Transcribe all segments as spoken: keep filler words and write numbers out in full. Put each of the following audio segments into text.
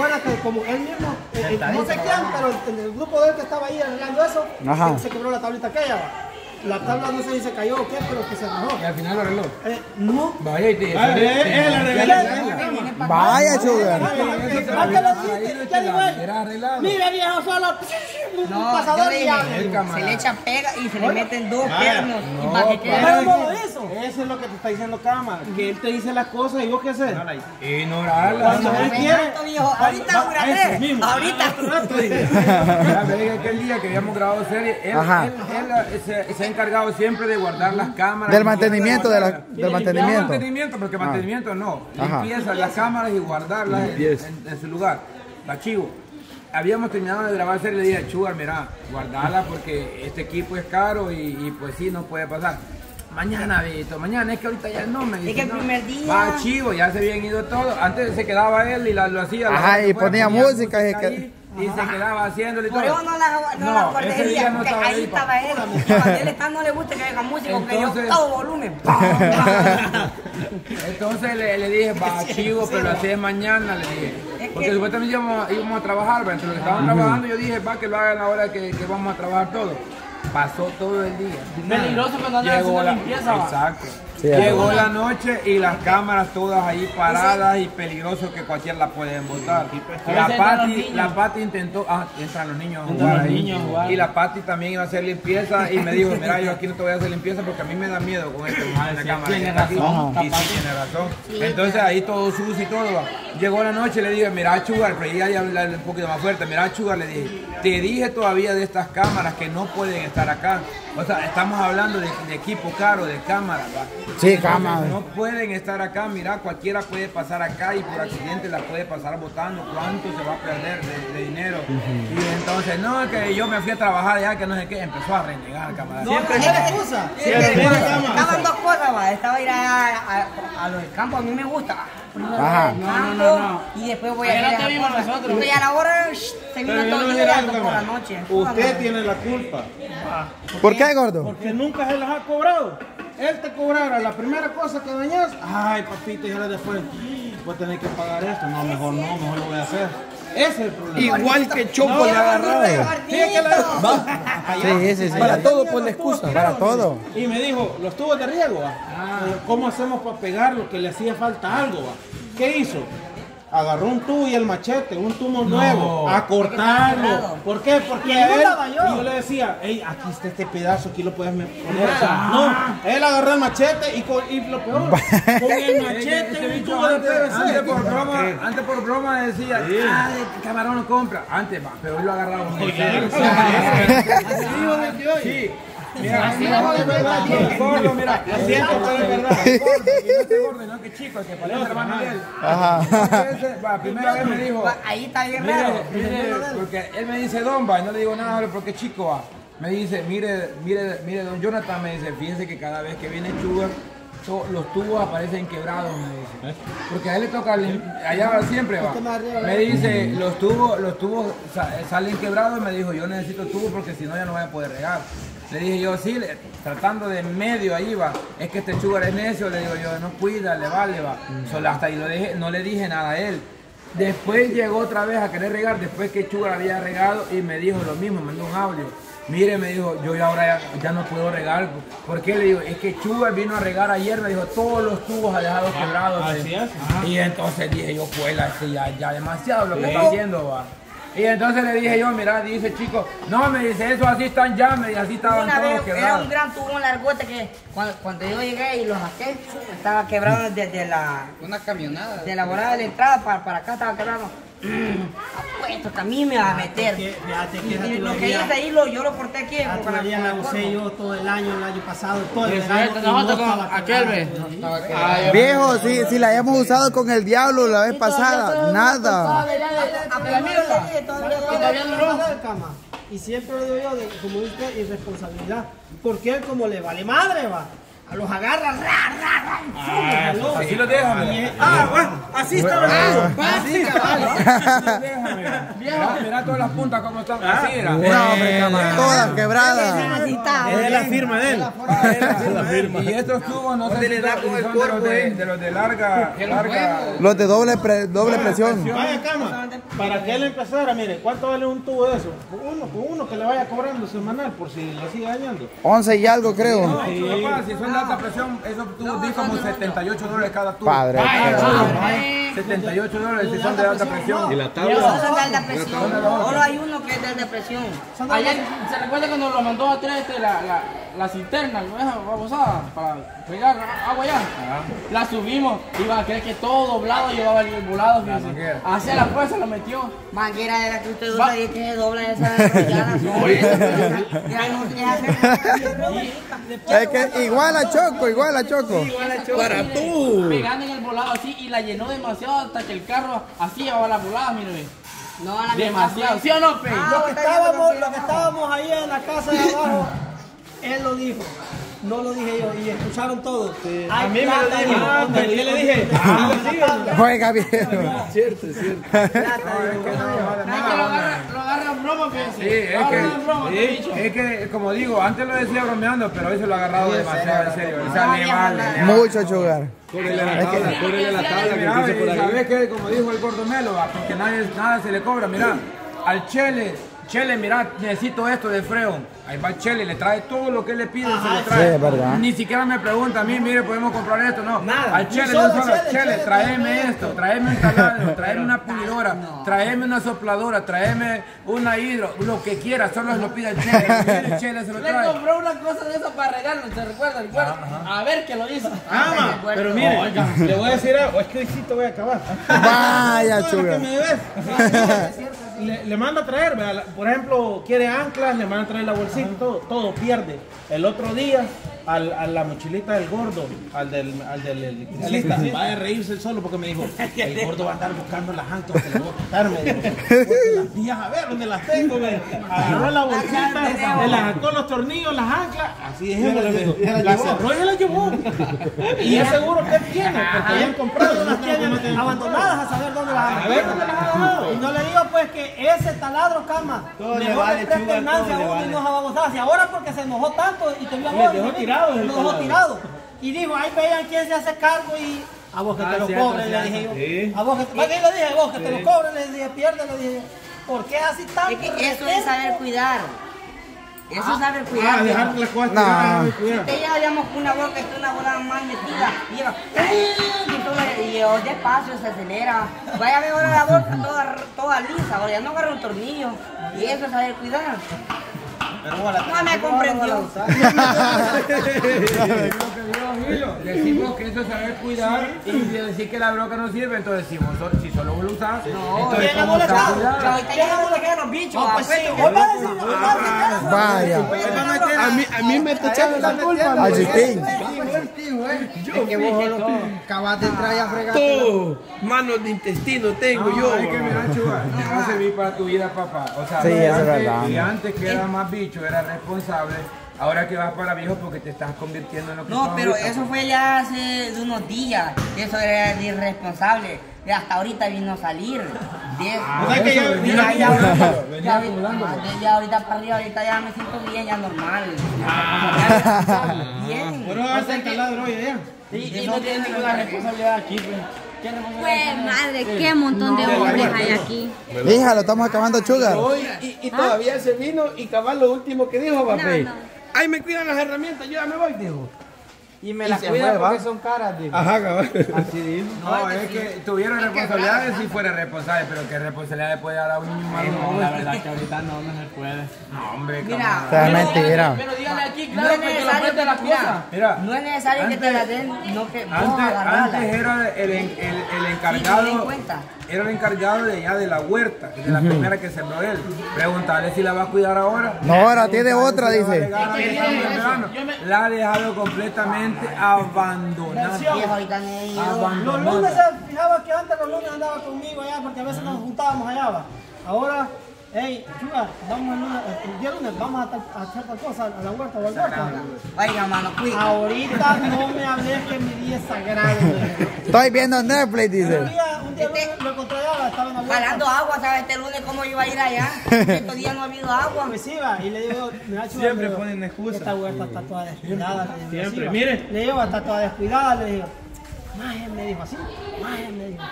Fuera que como él mismo, eh, no sé quién, pero en el grupo de él que estaba ahí arreglando eso, se, se quebró la tablita aquella. La tabla no sé si se cayó o qué, pero que se arregló. ¿Y al final lo arregló? Eh, no. Vaya, tío. Vaya, Sugar. Mira, viejo, solo un pasador y ya. Se le echa pega y se le meten dos pernos. Y para que quede. Eso es lo que te está diciendo Cama, que él te dice las cosas y vos qué haces. Ignorarla. Cuando él quiere. Ahorita juraré. Ahorita juraré. Ya me dije aquel día que habíamos grabado series, él se ha encargado siempre de guardar las cámaras. Del mantenimiento, de la, del mantenimiento. mantenimiento, porque mantenimiento no. Limpieza las cámaras y guardarlas en, en, en su lugar. Archivo. Habíamos terminado de grabar series y le dije, Sugar, mira, guardala porque este equipo es caro y, y pues sí, no puede pasar. Mañana, Vito, mañana, es que ahorita ya no me dice. Es que el primer día. Va chivo, ya se habían ido todos. Antes se quedaba él y la, lo hacía. Ajá, la y ponía, ponía música. música y, ahí, que... y se quedaba haciéndole y todo. Pero yo no la, no no, la guardería, porque no ahí estaba él. Cuando él está, no le gusta que haga música, porque yo todo volumen. Entonces le, le dije, va chivo, pero lo hacía mañana, le dije. Porque supuestamente íbamos, íbamos a trabajar, pero entre los que estaban trabajando, yo dije, va, que lo hagan ahora que, que vamos a trabajar todos. Pasó todo el día. Peligroso cuando andan haciendo la limpieza. Exacto. Sí, llegó la noche y las cámaras todas ahí paradas y peligroso que cualquiera la pueden botar. La Patti, la Patti intentó, ah, entran los niños a jugar los ahí. Niños, y la Patti también iba a hacer limpieza y me dijo, mira, yo aquí no te voy a hacer limpieza porque a mí me da miedo con esto. Ah, sí, cámara tiene razón. Y sí, tiene razón. Entonces ahí todo sucio y todo. Va. Llegó la noche y le dije, mira, Sugar, pero ella ya hablaba un poquito más fuerte. Mira, Sugar, le dije, te dije todavía de estas cámaras que no pueden estar acá. O sea, estamos hablando de, de equipo caro, de cámaras, ¿va? Sí, cámaras. No pueden estar acá, mira, cualquiera puede pasar acá y por accidente la puede pasar botando, cuánto se va a perder de, de dinero. Uh-huh. Y entonces, no, que yo me fui a trabajar ya, que no sé qué, empezó a renegar, cámara. No, siempre se excusa. Estaban dos cosas, va, estaba ir a, a, a, a los campos, a mí me gusta. Ajá. No, no, no, no. Y después voy a ir a la nosotros. Y a la hora se vino todo llorando por la noche. Usted tiene la culpa. ¿Por qué, gordo? Porque nunca se las ha cobrado. Él te cobrara la primera cosa que dañas. Ay, papito, y ahora después voy a tener que pagar esto. No, mejor no, mejor lo voy a hacer. Ese es el problema. Igual que Choco le agarraba. Sí, sí, sí. Para todo pone excusa. Para todo. Y me dijo, los tubos de riego, ah, ¿cómo hacemos para pegarlo? Que le hacía falta algo. ¿Qué hizo? Agarró un tubo y el machete, un tubo no, nuevo, a cortarlo. ¿Por qué? Porque a él, y yo le decía, hey, aquí está este pedazo, aquí lo puedes poner. O sea, no, él agarró el machete y, con, y lo peor, con el machete y un tubo de P V C. Antes por broma, antes por broma decía, sí, ah, de camarón no compra. Antes, va, pero él lo agarraba. Sí. Mira, así no es verdad, gordo, mira, siento que es verdad, gordo, no que chico, que parece hermano de él. Ajá. Primera vez me dijo, ahí está bien raro, porque él me dice Domba, y no le digo nada porque chico va. Me dice, mire, mire, mire, don Jonathan me dice, fíjense que cada vez que viene Sugar, los tubos aparecen quebrados, me dice. Porque a él le toca, allá siempre va. Me dice, los tubos, los tubos salen quebrados, y me dijo, yo necesito tubos porque si no ya no voy a poder regar. Le dije yo, sí, le, tratando de medio ahí va, es que este Sugar es necio, le digo yo, no cuida, le vale, va. Mm. Solo hasta ahí lo dejé, no le dije nada a él. Después llegó otra vez a querer regar, después que Sugar había regado y me dijo lo mismo, me mandó un audio. Mire, me dijo, yo ahora ya, ya no puedo regar. ¿Por qué? Le digo, es que Sugar vino a regar ayer, me dijo, todos los tubos ha dejado ah, quebrados. Así es. Ah. Y entonces dije yo, pues, ya, ya demasiado lo que está haciendo, va. Y entonces le dije yo, mira, dice chico, no, me dice, eso así están ya, me dice, así estaban una todos vez, quebrados. Era un gran tubo, un largote que cuando, cuando yo llegué y los saqué, estaba quebrado desde la... Una camionada. De la borrada de la entrada para, para acá estaba quebrado. Apuesto que a mí me va a meter. Que, fíjate, que y, lo que hice ahí, lo, yo lo corté aquí. Porque la, la usé yo todo el año, el año pasado, todo el año. Nosotros no con aquel vez. Viejo, si, si la hemos usado con el diablo la vez pasada, nada. Y siempre lo digo yo, de, como dice, irresponsabilidad. Porque él como le vale madre, va. Los agarra, ra, ra, ra, y ah, así los dejan. Ah, bueno, así está. Así está. mira. Mira, mira todas las puntas como están. Ah, así era. Bueno, eh, hombre, todas quebradas. Es de la firma de él. Y estos tubos no se le da con el cuerpo de los de larga. Los de doble presión. Vaya cama. Para que él empezara, mire, ¿cuánto vale un tubo de eso? Uno, uno que le vaya cobrando semanal por si le sigue dañando. once y algo creo. No, sí. Papá, si son de alta presión, esos tubos di como setenta y ocho dólares cada tubo. Padre. Ay, ay, setenta y ocho dólares si son de alta presión. Y la tabla. Esos son de alta presión. Ahora hay uno que es de alta presión. Ayer, ¿se recuerda que nos lo mandó a tres este, la, la, la cisterna, esa babosada, para pegar agua allá? Ajá. La subimos, iba a creer que todo doblado llevaba el volado. Hacia la fuerza lo metió. Manguera de la que usted usa y tiene doble esa de. Es que igual a Choco, igual a Choco. Para tú. Pegando en el volado así y la llenó demasiado hasta que el carro así llevaba la volada, mire. No, a la demasiado. ¿Sí o no, Pei? Lo que estábamos ahí en la casa de abajo, él lo dijo. No lo dije yo, y escucharon todo. Sí. A mí me lo dijo. Ah, ¿qué le dije? Fue Gabriel. Cierto, cierto. Lo agarran broma, que sí. Es que, como digo, antes lo decía bromeando, pero hoy se lo ha agarrado demasiado en serio. O sea, le vale. Mucho Sugar. Córrele la tabla, córrele la tabla. Y sabes que, como dijo el gordo Melo, porque nada se le cobra, mirá, al Chele. Chele, mira, necesito esto de Freon. Ahí va Chele, le trae todo lo que le pide, se lo trae. Sí, verdad. Ni siquiera me pregunta a mí, mire, podemos comprar esto, no. Nada. Al Chele, no solo, Chele, Chele, tráeme esto, tráeme un taladro, tráeme una pulidora, no. Tráeme una sopladora, tráeme una hidro, lo que quiera, solo lo pide el Chele. Chele, Chele se lo trae. Le compró una cosa de eso para regalo, ¿te recuerdas? Recuerda. Ah, a ver que lo hizo. Ah, ah pero mire, oiga, le voy a decir algo, es que sí te voy a acabar. Vaya, chulo. Le, le manda a traer, ¿verdad? Por ejemplo, quiere anclas, le manda a traer la bolsita, todo, todo pierde. El otro día, al, a la mochilita del gordo, al del, al del electricista, sí, sí, sí. Va a reírse el solo porque me dijo, el gordo va a andar buscando las anclas, que le voy a quitarme. Las días, a ver dónde las tengo, ¿verdad? Agarró la bolsita, le arrancó los tornillos, las anclas, así es, la cerró y se la llevó. Y es seguro que él tiene, porque habían comprado las tienen abandonadas a saber dónde las han dejado. Y no le digo pues que ese taladro, cama, todo mejor le vale, presta el nance a uno vale. Y nos ababosase. Ahora porque se enojó tanto y te vio a vos, dejó tirado, nos dejó tirado. Y dijo, ahí vean quién se hace cargo y... A vos que ah, te lo cobre, le dije yo. Sí. A vos que te lo cobre, le dije, a vos que sí. Te lo cobre, le dije, pierde, le dije. ¿Por qué es así tanto? Es que eso es saber cuidar. Eso ah, sabe cuidar. Ah, dejar las cosas nah. Si te ya habíamos una boca, es una bola más metida. Y lleva. Y yo despacio se acelera. Vaya a ver ahora la boca toda, toda lisa. Ahora ya no agarra un tornillo. Y eso es saber cuidar. Pero bueno, no me comprendió. Le decimos que eso es saber cuidar y decir que la broca no sirve, entonces si, vos, si solo vos lo usás, no, entonces ¿cómo está? Vaya, a mí me está echando la culpa. Al Chitín. Es que vos lo acabas de entrar y a fregar. Tú, manos de intestino tengo yo. Es que mira, Chuba, te va a servir para tu vida, papá. O sea, y antes que era más bicho, era responsable. Ahora que vas para viejo porque te estás convirtiendo en lo que no, pero ahorita, eso fue ya hace unos días. Eso era el irresponsable. Hasta ahorita vino a salir. Ya ahorita para arriba, ahorita ya me siento bien, ya normal. Bien. Bueno, vas a instalar hoy, ¿eh? Sí, y no tienes ninguna responsabilidad aquí, pues. Pues madre, qué montón de hombres hay aquí. Hija, lo estamos acabando, Sugar. Y, y todavía ¿ah? Se vino y cabal lo último que dijo, papel. No, no. Ay, me cuidan las herramientas, yo ya me voy, dijo. Y me las cuidan porque va. Son caras, dijo. Ajá, cabal. Así dijo. No, no, es que tuvieron responsabilidades si fuera responsable, pero qué responsabilidades puede dar a un humano. No, no, la verdad que ahorita no, no se puede. No, hombre, mira, realmente era. Pero dígale aquí, claro, no que la mete la cosa. Mira, no es necesario antes, que te la den, no que vos agarrarla. Antes era el, el, el, el encargado. Sí, era el encargado de allá de la huerta, de la uh -huh. primera que sembró él. Preguntarle si la va a cuidar ahora. No, ahora tiene otra, dice. La, es que me... la ha dejado completamente abandonada. abandonada. Los lunes se fijaba que antes los lunes andaba conmigo allá porque a veces nos juntábamos allá. Ahora, hey, Sugar, vamos el lunes, el día lunes vamos a hacer tal cosa, a la huerta o al huerta. Oiga, mano, cuida. Ahorita no me hables que mi día es sagrado. Estoy viendo Netflix, dice. este, lo encontré allá, jalando agua, ¿sabes? Este lunes, ¿cómo iba a ir allá? Estos días no ha habido agua. Pues iba, y le digo, mira, chico, siempre digo, ponen excusas. Esta huerta está toda descuidada. Siempre, le digo, siempre. Mire. Le digo, está toda descuidada, le digo. Maje, me dijo así, maje, me dijo.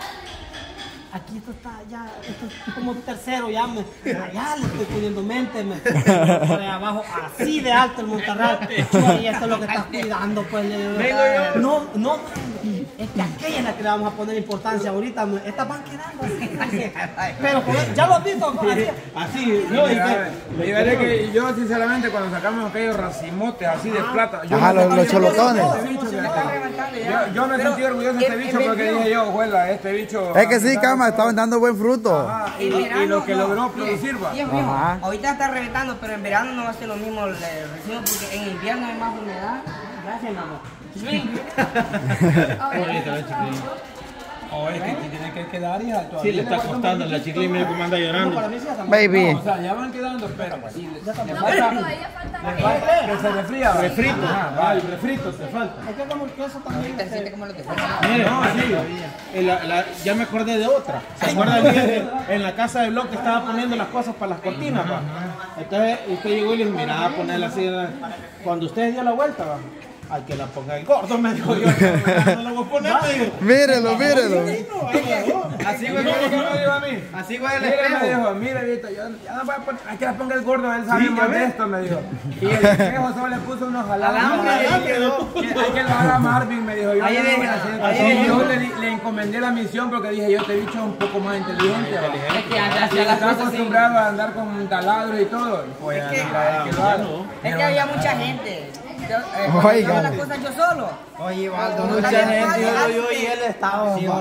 Aquí esto está ya, esto es como tercero, ya me, allá le estoy poniendo mente, me, por allá abajo, así de alto el Monterral, y esto es lo que estás cuidando, pues, no, no, es que aquella es la que le vamos a poner importancia ahorita, me, estas van quedando así, pero pues, ya lo has visto, así, así, no, y que, yo, yo, que yo sinceramente cuando sacamos aquellos racimotes así de plata, yo ajá, los, los cholotones, yo, yo me pero, sentí orgulloso de este bicho porque dije yo, juela, este bicho, es que sí, cama. Estaban dando buen fruto. Ajá, y, verano, y lo que no, logró producir va. Ahorita está reventando, pero en verano no va a ser lo mismo el recibo porque en invierno hay más humedad. Gracias, mamá. Sí. Oh, es que tiene que quedar y todavía. Sí, le está costando la chicle, mira cómo anda llorando. No, para mí sí hasta baby. No, o sea, ya van quedando, pero pues. Sí, le, falta, no, pero le falta que se refría. Refrito. Ah, vale, refrito te falta. Es que como el queso también. Te siente como lo que falta. No, sí. La, la, ya me acordé de otra. ¿Se acuerdan que en la casa de bloque estaba poniendo las cosas para las cortinas, va? Entonces usted llegó y le dijo, mira, a ponerla así. Cuando usted dio la vuelta, va. Al que la ponga el gordo, me dijo yo. No lo voy a poner, me dijo. Mírelo, mírelo. Así fue lo que me dijo a mí. Así fue el espejo. Me dijo, mira, Vito, yo ya no voy a poner. Hay que la ponga el gordo, él sabe más de esto, me dijo. Y el espejo solo le puso unos jalambres. Hay que lavar a Marvin, me dijo yo. Yo le encomendé la misión porque dije, yo te he dicho un poco más inteligente. Está acostumbrado a andar con taladro y todo. Es que había mucha gente. Yo, eh, oiga, las cosas yo solo. Oye, Valdo, mucha gente, yo, yo y él estaba. Sí, no,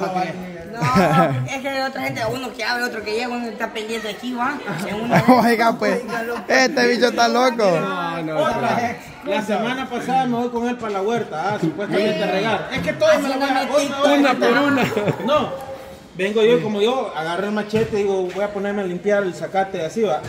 es que hay otra gente, uno que abre, otro que llega, uno está pendiente aquí, va. Oiga, pues, este bicho está loco. No, no, la semana pasada me voy con él para la huerta, ah, supuestamente a regar. Es que todos me la van a dar una por una. No, vengo yo y como yo agarré el machete, digo, voy a ponerme a limpiar el zacate así, va.